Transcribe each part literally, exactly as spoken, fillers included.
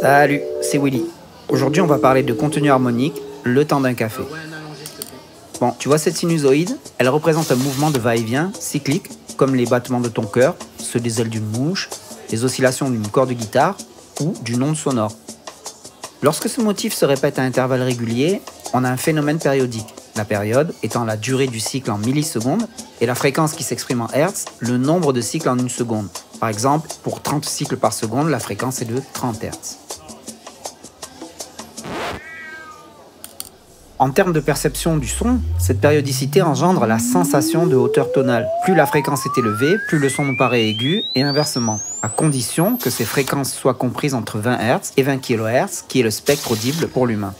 Salut, c'est Willy. Aujourd'hui, on va parler de contenu harmonique, le temps d'un café. Bon, tu vois cette sinusoïde? Elle représente un mouvement de va-et-vient cyclique, comme les battements de ton cœur, ceux des ailes d'une mouche, les oscillations d'une corde de guitare ou d'une onde sonore. Lorsque ce motif se répète à intervalles réguliers, on a un phénomène périodique, la période étant la durée du cycle en millisecondes et la fréquence qui s'exprime en Hertz, le nombre de cycles en une seconde. Par exemple, pour trente cycles par seconde, la fréquence est de trente hertz. En termes de perception du son, cette périodicité engendre la sensation de hauteur tonale. Plus la fréquence est élevée, plus le son nous paraît aigu, et inversement, à condition que ces fréquences soient comprises entre vingt hertz et vingt kilohertz, qui est le spectre audible pour l'humain.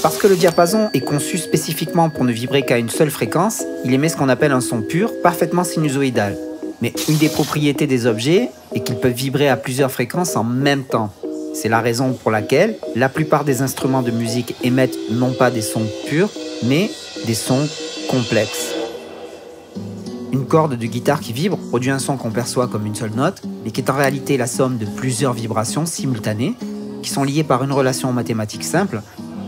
Parce que le diapason est conçu spécifiquement pour ne vibrer qu'à une seule fréquence, il émet ce qu'on appelle un son pur, parfaitement sinusoïdal. Mais une des propriétés des objets est qu'ils peuvent vibrer à plusieurs fréquences en même temps. C'est la raison pour laquelle la plupart des instruments de musique émettent non pas des sons purs, mais des sons complexes. Une corde de guitare qui vibre produit un son qu'on perçoit comme une seule note, mais qui est en réalité la somme de plusieurs vibrations simultanées, qui sont liées par une relation mathématique simple.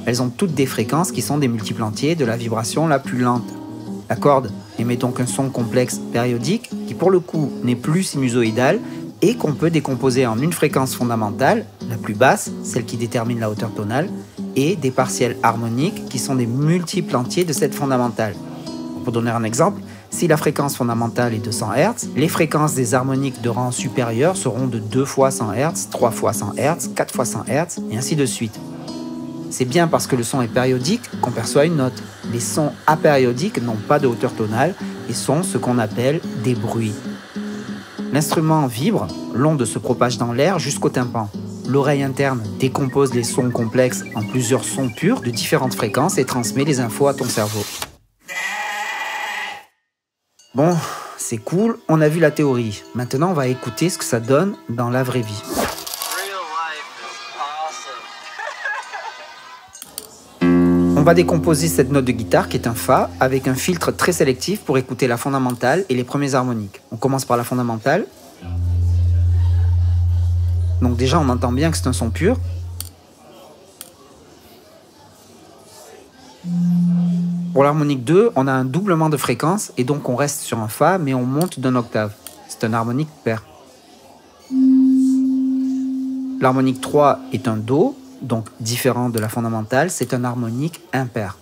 Elles ont toutes des fréquences qui sont des multiples entiers de la vibration la plus lente. La corde émet donc un son complexe périodique qui pour le coup n'est plus sinusoïdal et qu'on peut décomposer en une fréquence fondamentale, la plus basse, celle qui détermine la hauteur tonale, et des partiels harmoniques qui sont des multiples entiers de cette fondamentale. Pour donner un exemple, si la fréquence fondamentale est de cent hertz, les fréquences des harmoniques de rang supérieur seront de deux fois cent hertz, trois fois cent hertz, quatre fois cent hertz, et ainsi de suite. C'est bien parce que le son est périodique qu'on perçoit une note. Les sons apériodiques n'ont pas de hauteur tonale et sont ce qu'on appelle des bruits. L'instrument vibre, l'onde se propage dans l'air jusqu'au tympan. L'oreille interne décompose les sons complexes en plusieurs sons purs de différentes fréquences et transmet les infos à ton cerveau. Bon, c'est cool, on a vu la théorie. Maintenant, on va écouter ce que ça donne dans la vraie vie. On va décomposer cette note de guitare qui est un Fa avec un filtre très sélectif pour écouter la fondamentale et les premiers harmoniques. On commence par la fondamentale. Donc déjà on entend bien que c'est un son pur. Pour l'harmonique deux, on a un doublement de fréquence et donc on reste sur un Fa mais on monte d'un octave. C'est un harmonique pair. L'harmonique trois est un Do. Donc différent de la fondamentale, c'est un harmonique impair.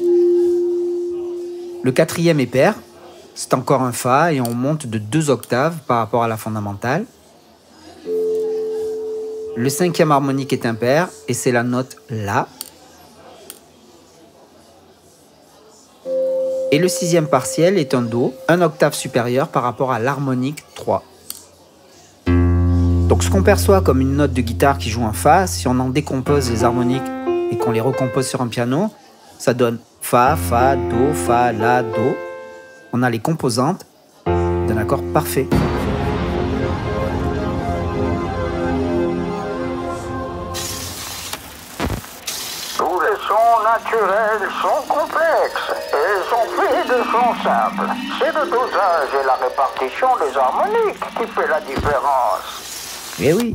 Le quatrième est pair, c'est encore un Fa et on monte de deux octaves par rapport à la fondamentale. Le cinquième harmonique est impair et c'est la note La. Et le sixième partiel est un Do, un octave supérieur par rapport à l'harmonique trois. Donc ce qu'on perçoit comme une note de guitare qui joue un Fa, si on en décompose les harmoniques et qu'on les recompose sur un piano, ça donne Fa, Fa, Do, Fa, La, Do. On a les composantes d'un accord parfait. Tous les sons naturels sont complexes et sont faits de sons simples. C'est le dosage et la répartition des harmoniques qui fait la différence. Eh oui,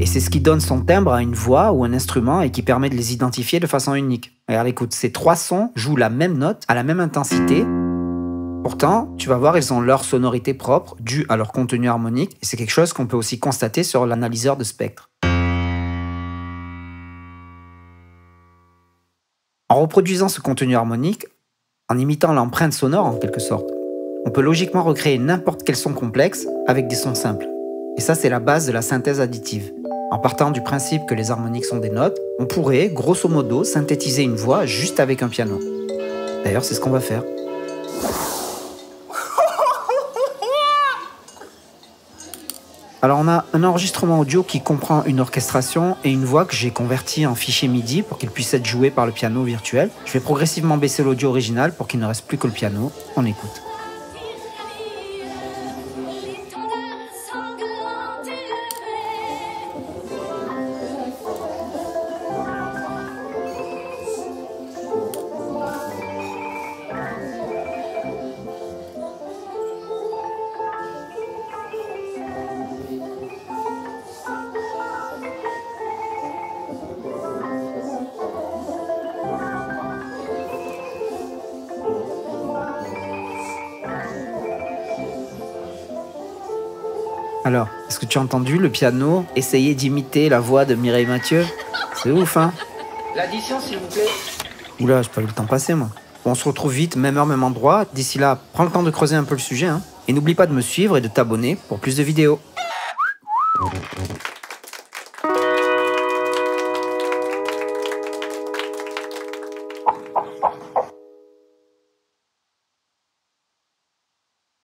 et c'est ce qui donne son timbre à une voix ou un instrument et qui permet de les identifier de façon unique. Regarde, écoute, ces trois sons jouent la même note à la même intensité. Pourtant, tu vas voir, ils ont leur sonorité propre due à leur contenu harmonique. Et c'est quelque chose qu'on peut aussi constater sur l'analyseur de spectre. En reproduisant ce contenu harmonique, en imitant l'empreinte sonore en quelque sorte, on peut logiquement recréer n'importe quel son complexe avec des sons simples. Et ça, c'est la base de la synthèse additive. En partant du principe que les harmoniques sont des notes, on pourrait, grosso modo, synthétiser une voix juste avec un piano. D'ailleurs, c'est ce qu'on va faire. Alors, on a un enregistrement audio qui comprend une orchestration et une voix que j'ai convertie en fichier MIDI pour qu'il puisse être joué par le piano virtuel. Je vais progressivement baisser l'audio original pour qu'il ne reste plus que le piano. On écoute. Alors, est-ce que tu as entendu le piano essayer d'imiter la voix de Mireille Mathieu? C'est ouf, hein? L'addition, s'il vous plaît. Oula, j'ai pas eu le temps passé, moi. Bon, on se retrouve vite, même heure, même endroit. D'ici là, prends le temps de creuser un peu le sujet, hein. Et n'oublie pas de me suivre et de t'abonner pour plus de vidéos.